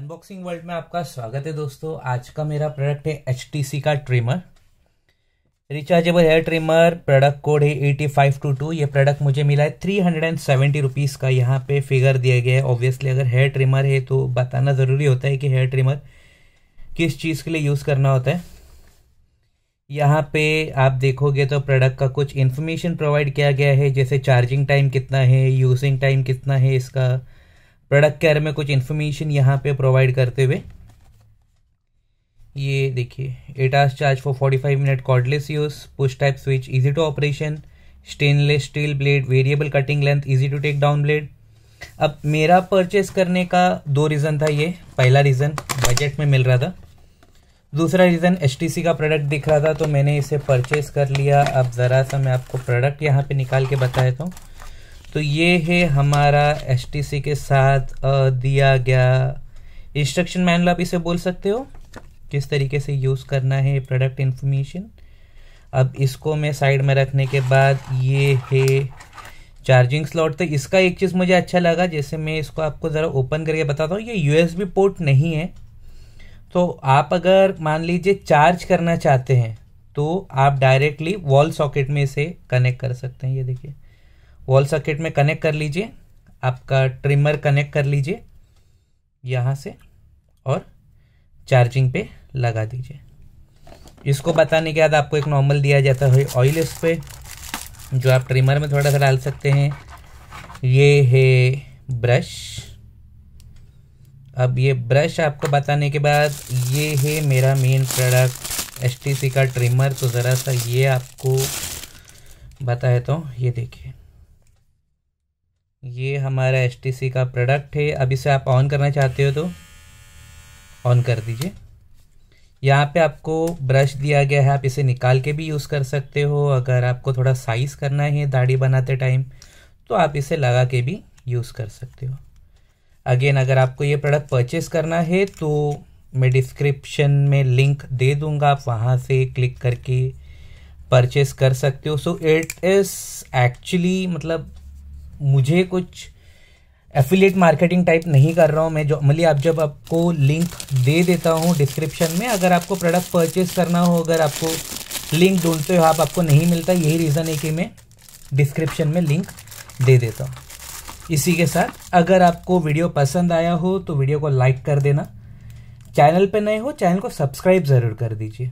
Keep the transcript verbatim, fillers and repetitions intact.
Unboxing world में आपका स्वागत है दोस्तों। आज का मेरा प्रोडक्ट है एच टी सी का trimmer, rechargeable hair trimmer. Product code है एट फाइव टू टू। ये प्रोडक्ट मुझे मिला है three hundred and seventy rupees का। यहाँ पे फिगर दिया गया है। ऑब्वियसली अगर हेयर ट्रिमर है तो बताना ज़रूरी होता है कि हेयर ट्रिमर किस चीज़ के लिए यूज़ करना होता है। यहाँ पे आप देखोगे तो प्रोडक्ट का कुछ इन्फॉर्मेशन प्रोवाइड किया गया है, जैसे चार्जिंग टाइम कितना है, यूजिंग टाइम कितना है, इसका प्रोडक्ट के बारे में कुछ इन्फॉर्मेशन यहाँ पे प्रोवाइड करते हुए। ये देखिए, eight hours charge for forty five minute, cordless use, push type switch, easy to operation, stainless steel blade, variable cutting length, easy to take down blade. अब मेरा परचेस करने का दो रीज़न था। ये पहला रीज़न बजट में मिल रहा था, दूसरा रीज़न एच टी सी का प्रोडक्ट दिख रहा था, तो मैंने इसे परचेस कर लिया। अब ज़रा सा मैं आपको प्रोडक्ट यहाँ पर निकाल के बता देता हूँ। तो ये है हमारा एच टी सी के साथ दिया गया इंस्ट्रक्शन मैनुअल, आप इसे बोल सकते हो, किस तरीके से यूज़ करना है प्रोडक्ट इन्फॉर्मेशन। अब इसको मैं साइड में रखने के बाद ये है चार्जिंग स्लॉट। तो इसका एक चीज़ मुझे अच्छा लगा, जैसे मैं इसको आपको ज़रा ओपन करके बताता हूँ, ये यू एस बी पोर्ट नहीं है। तो आप अगर मान लीजिए चार्ज करना चाहते हैं तो आप डायरेक्टली वॉल सॉकेट में इसे कनेक्ट कर सकते हैं। ये देखिए, वॉल सॉकेट में कनेक्ट कर लीजिए, आपका ट्रिमर कनेक्ट कर लीजिए यहाँ से और चार्जिंग पे लगा दीजिए। इसको बताने के बाद आपको एक नॉर्मल दिया जाता है ऑयल, इस पे जो आप ट्रिमर में थोड़ा सा डाल सकते हैं। ये है ब्रश। अब ये ब्रश आपको बताने के बाद ये है मेरा main product H T C का ट्रिमर। तो ज़रा सा ये आपको बता देता हूँ। ये देखिए, ये हमारा एच टी सी का प्रोडक्ट है। अब इसे आप ऑन करना चाहते हो तो ऑन कर दीजिए। यहाँ पे आपको ब्रश दिया गया है, आप इसे निकाल के भी यूज़ कर सकते हो। अगर आपको थोड़ा साइज़ करना है दाढ़ी बनाते टाइम तो आप इसे लगा के भी यूज़ कर सकते हो। अगेन, अगर आपको ये प्रोडक्ट परचेस करना है तो मैं डिस्क्रिप्शन में लिंक दे दूँगा, आप वहाँ से क्लिक करके परचेस कर सकते हो। सो इट इज़ एक्चुअली, मतलब मुझे कुछ एफिलिएट मार्केटिंग टाइप नहीं कर रहा हूँ मैं, जो मतलब आप जब आपको लिंक दे देता हूँ डिस्क्रिप्शन में, अगर आपको प्रोडक्ट परचेस करना हो, अगर आपको लिंक ढूंढते हो आप आपको नहीं मिलता, यही रीज़न है कि मैं डिस्क्रिप्शन में लिंक दे देता हूँ। इसी के साथ अगर आपको वीडियो पसंद आया हो तो वीडियो को लाइक कर देना, चैनल पे नए हो चैनल को सब्सक्राइब ज़रूर कर दीजिए।